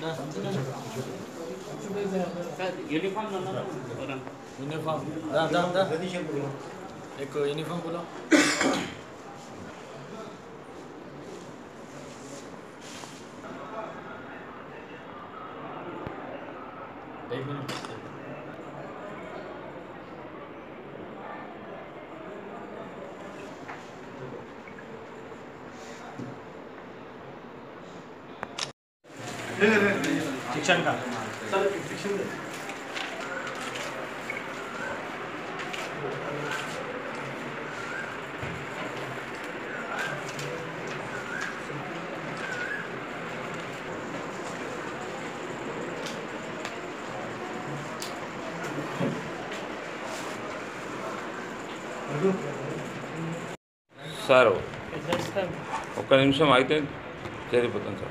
Uniform uniform एक uniform बोलो एक मिनट शिक्षण का सर शिक्षण సార్ ఒక్క నిమిషం అయితే జరిపోతుంది సార్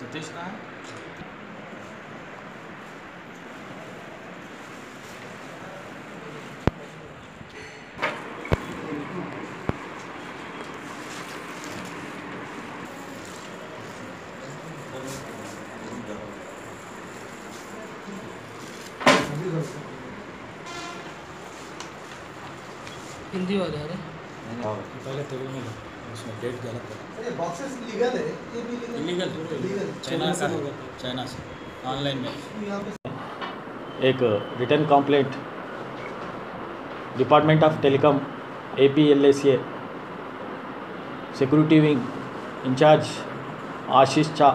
सतीश कहाँ हिंदी वाला है पहले तेलुगु में उसमें डेट गलत है। अरे बॉक्सेस लीगल है ये भी लीगल लीगल चाइना से होगा चाइना से ऑनलाइन में एक return complaint department of telecom APLSA security wing incharge Ashish Jha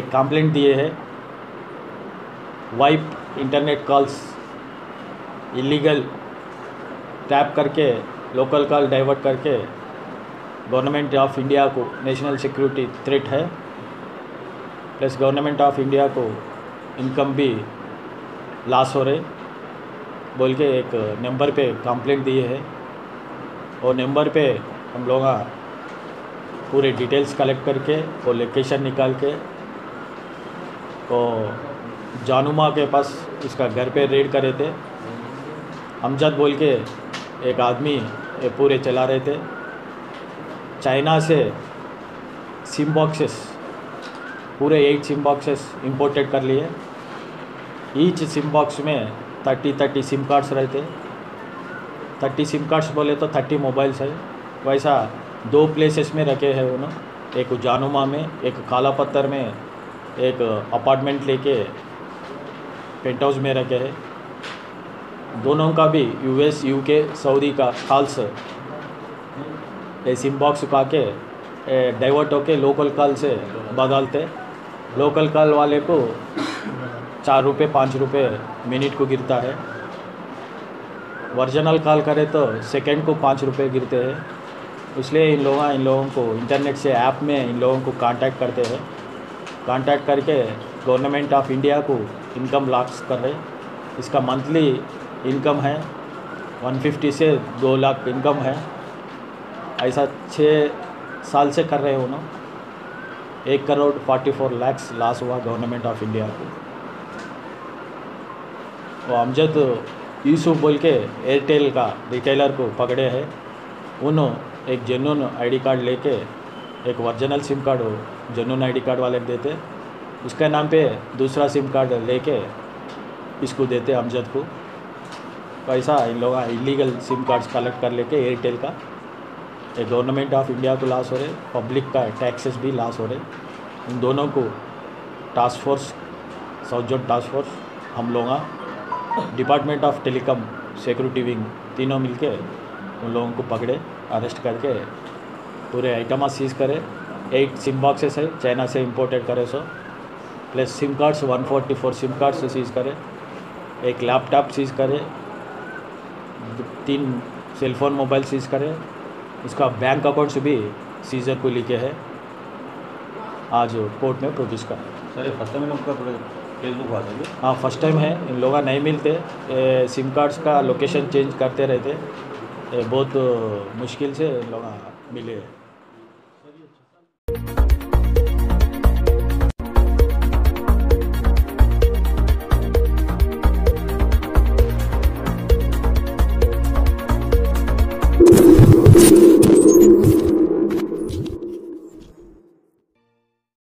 एक कंप्लेंट दिए है VoIP internet calls illegal tap करके लोकल कॉल डाइवर्ट करके गवर्नमेंट ऑफ इंडिया को नेशनल सिक्योरिटी थ्रेट है प्लस गवर्नमेंट ऑफ इंडिया को इनकम भी लॉस हो रहे बोल के एक नंबर पे कंप्लेंट दिए है और नंबर पे हम लोग पूरे डिटेल्स कलेक्ट करके और लोकेशन निकाल के और जानुमा के पास इसका घर पे रेड करे थे। हमजद बोल के एक आदमी ये पूरे चला रहे थे चाइना से सिम बॉक्सेस पूरे 8 सिम बॉक्सेस इंपोर्टेड कर लिए ईच सिम बॉक्स में 30 सिम कार्ड्स रहते 30 सिम कार्ड्स बोले तो 30 मोबाइल्स है वैसा दो प्लेसेस में रखे हैं उन्होंने एक जानुमा में एक काला पत्थर में एक अपार्टमेंट लेके पेंट हाउस में रखे हैं दोनों का भी US UK सऊदी का कॉल्स सिम बॉक्स उठा के डाइवर्ट होके लोकल कॉल से बदलते लोकल कॉल वाले को 4 रुपये 5 रुपये मिनट को गिरता है वर्जनल कॉल करे तो सेकंड को 5 रुपये गिरते हैं इसलिए इन लोगों को इंटरनेट से ऐप में इन लोगों को कांटेक्ट करते हैं कांटेक्ट करके गवर्नमेंट ऑफ इंडिया को इनकम लॉस कर रहे इसका मंथली इनकम है 150 से 2 लाख इनकम है ऐसा 6 साल से कर रहे हो ना 1 करोड़ 44 लाख लॉस हुआ गवर्नमेंट ऑफ इंडिया को। तो अमजद यूसुफ बोल के एयरटेल का रिटेलर को पकड़े हैं उन्होंने एक जेन्युइन ID कार्ड लेके एक वर्जिनल सिम कार्ड हो जेन्युइन ID कार्ड वाले देते उसके नाम पे दूसरा सिम कार्ड लेके इसको देते अमजद को पैसा इन लोग इलीगल सिम कार्ड्स कलेक्ट कर लेके एयरटेल का गवर्नमेंट ऑफ इंडिया को लॉस हो रहे पब्लिक का टैक्सेस भी लॉस हो रहे इन दोनों को task force south zone task force हम लोग department of telecom security wing तीनों मिलके उन लोगों को पकड़े अरेस्ट करके पूरे आइटम सीज करे 8 सिम बॉक्सेस है चाइना से इंपोर्टेड करे सो plus SIM cards 144 SIM cards seize करे एक लैपटॉप सीज करे 3 सेलफोन मोबाइल सीज करे उसका बैंक अकाउंट्स भी सीजर को लेके है आज कोर्ट में प्रोड्यूस कर सर ये फर्स्ट टाइम फेसबुक वाले भी हाँ फर्स्ट टाइम है, इन लोग नहीं मिलते, सिम कार्ड्स का लोकेशन चेंज करते रहते, बहुत मुश्किल से इन लोग मिले।